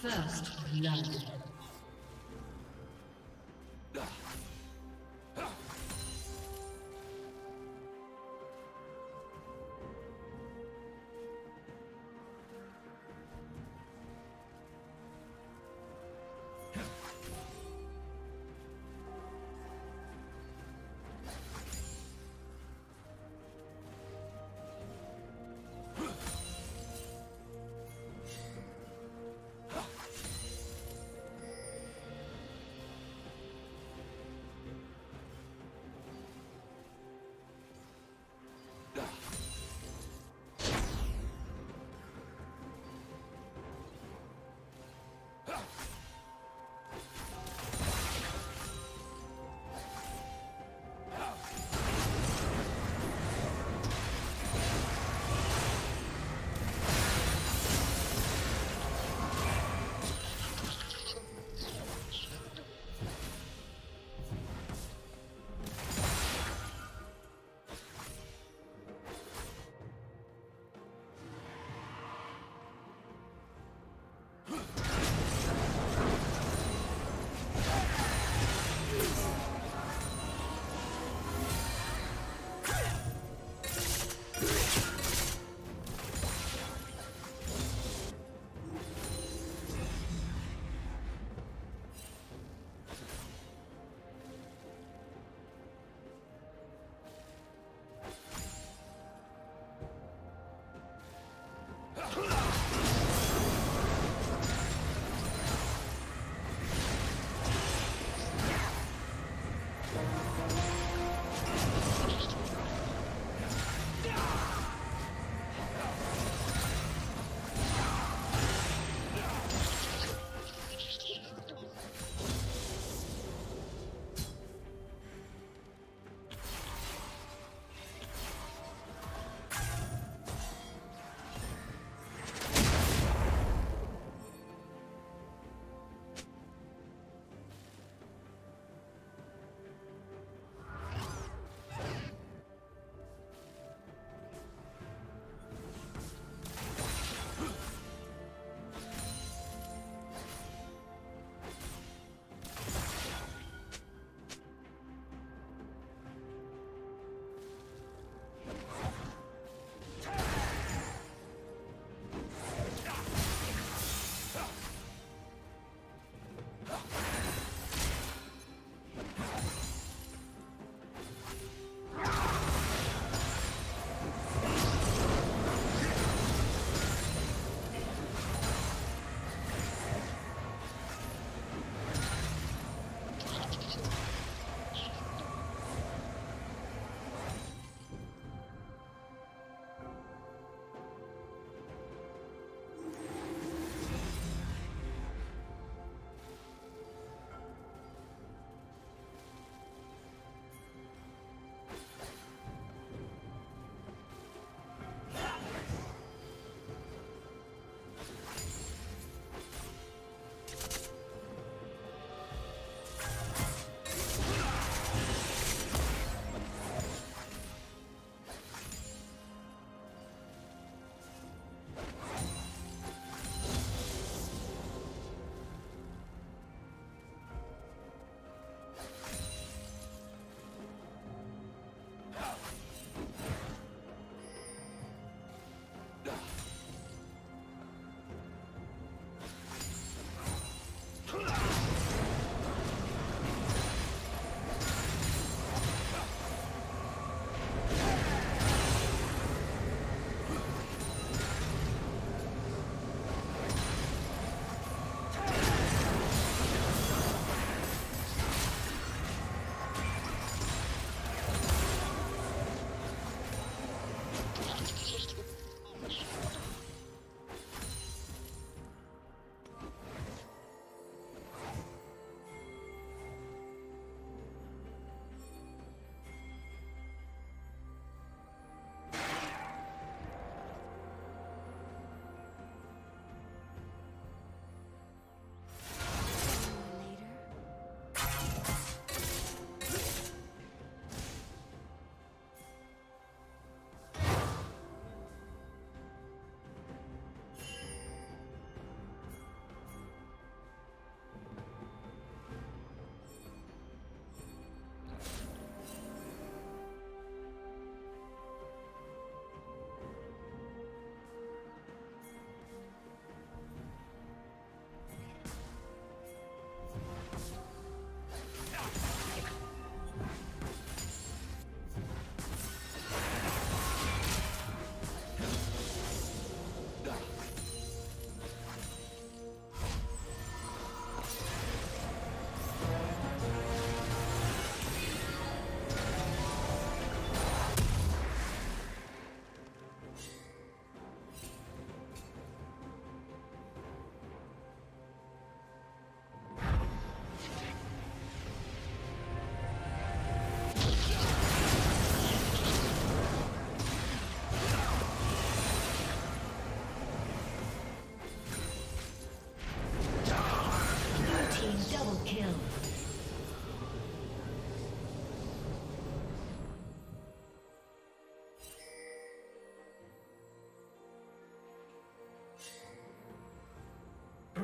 First blood.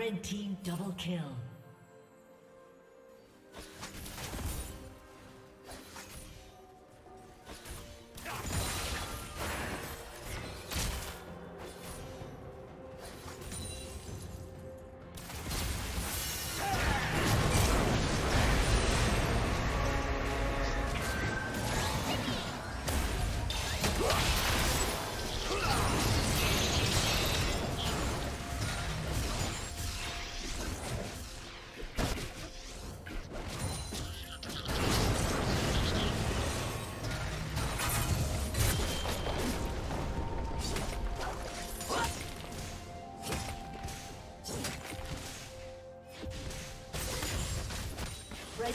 Red team double kill. Red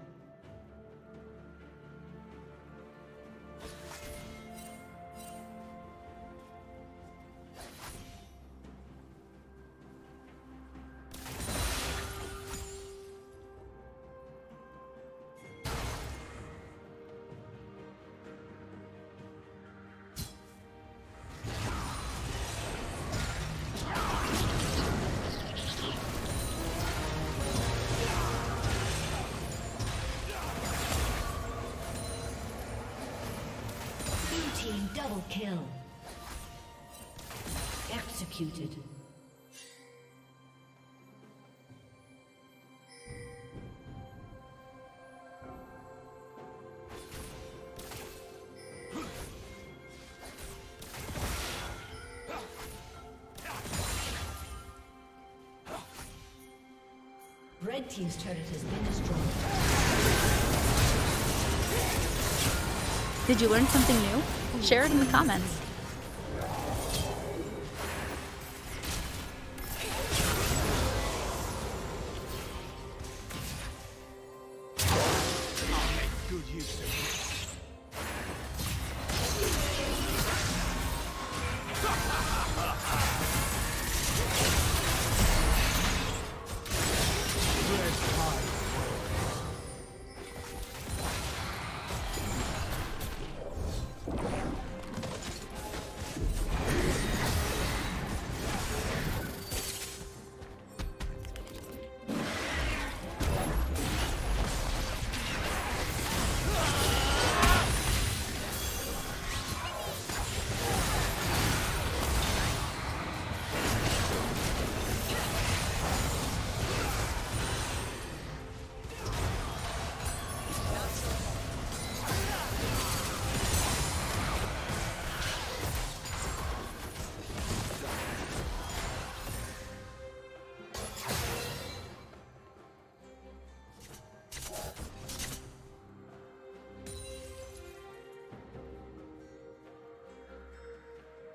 Double kill. Executed. Red team's turret has been destroyed. Did you learn something new? Share it in the comments.